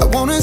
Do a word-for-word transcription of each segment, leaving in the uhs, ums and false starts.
I wanna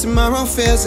Tomorrow feels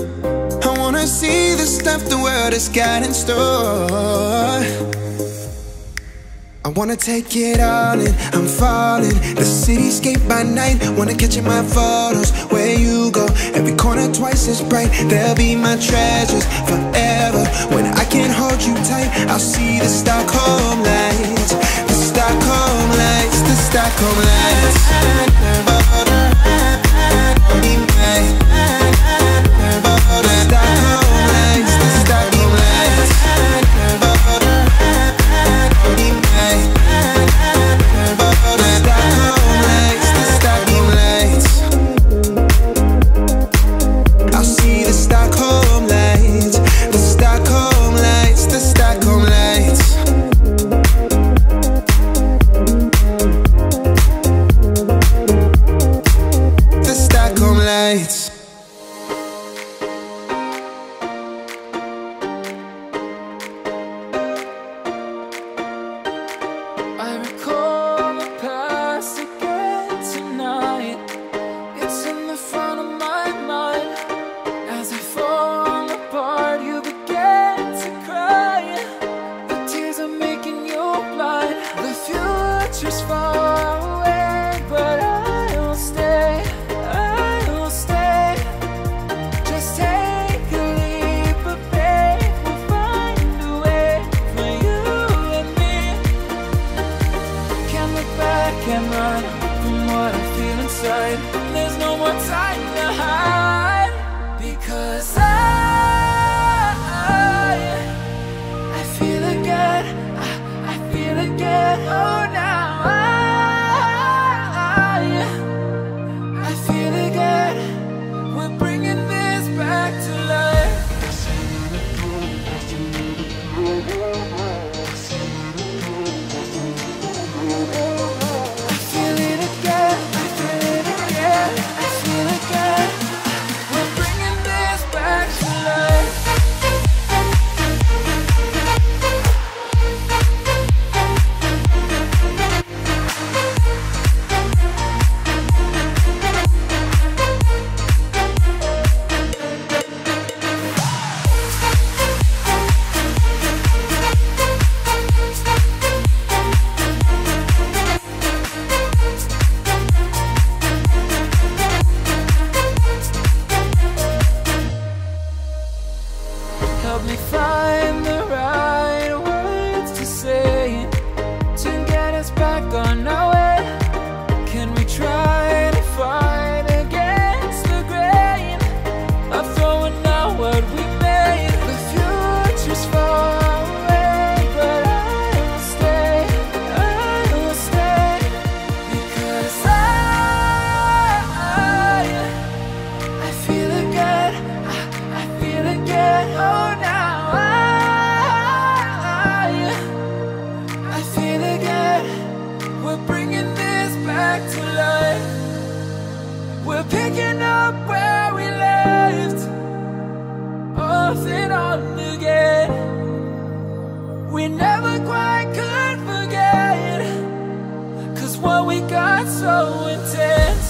see the stuff the world has got in store. I wanna take it all in, I'm falling. The cityscape by night, wanna catch in my photos. Where you go, every corner twice as bright. They'll be my treasures forever. When I can't hold you tight, I'll see the Stockholm lights. The Stockholm lights, the Stockholm lights. picking up where we left off and on again. We never quite could forget, cause what we got so intense.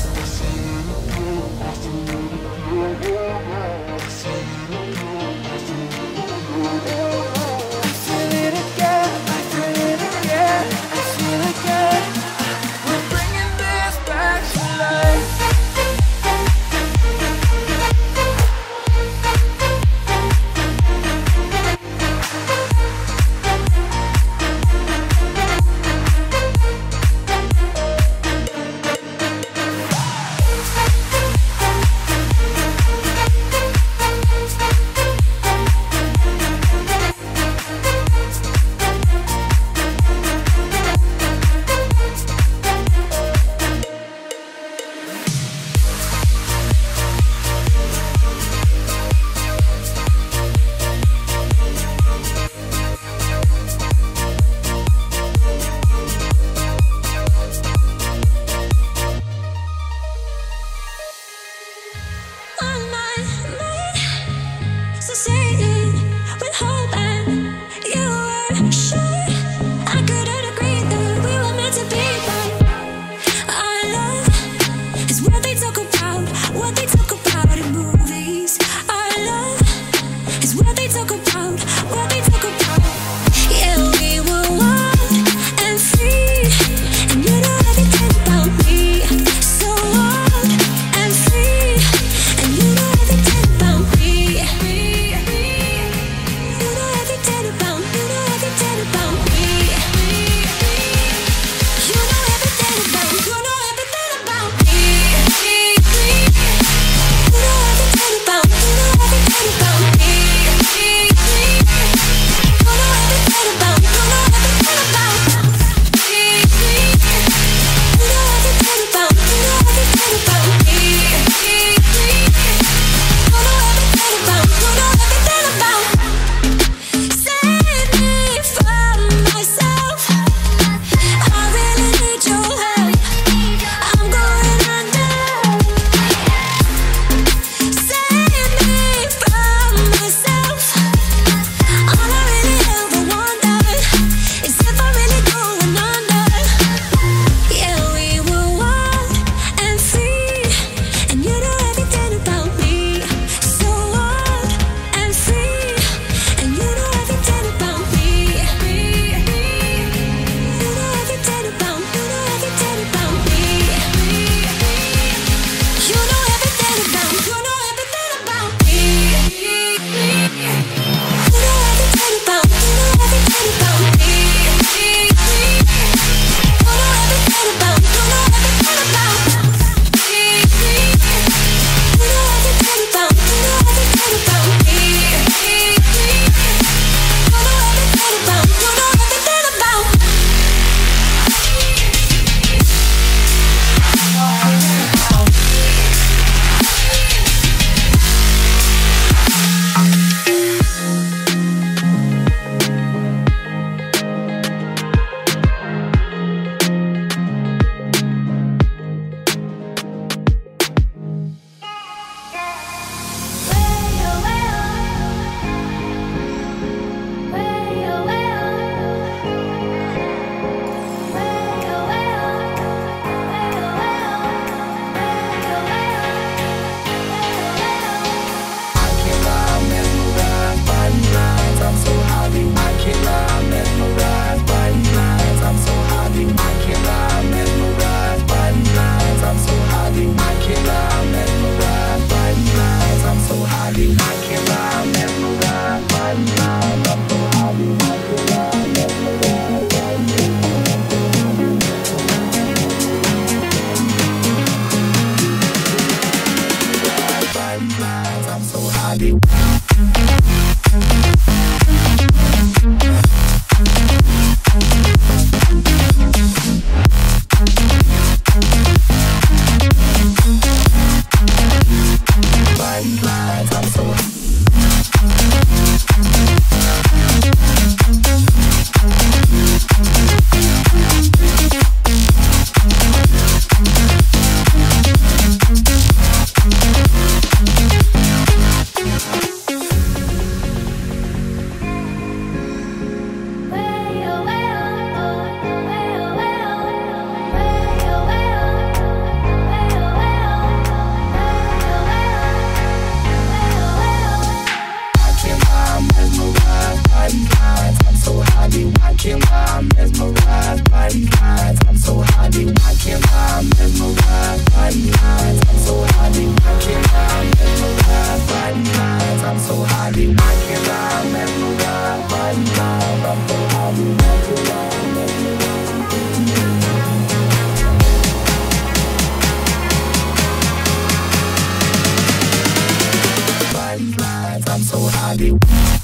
body.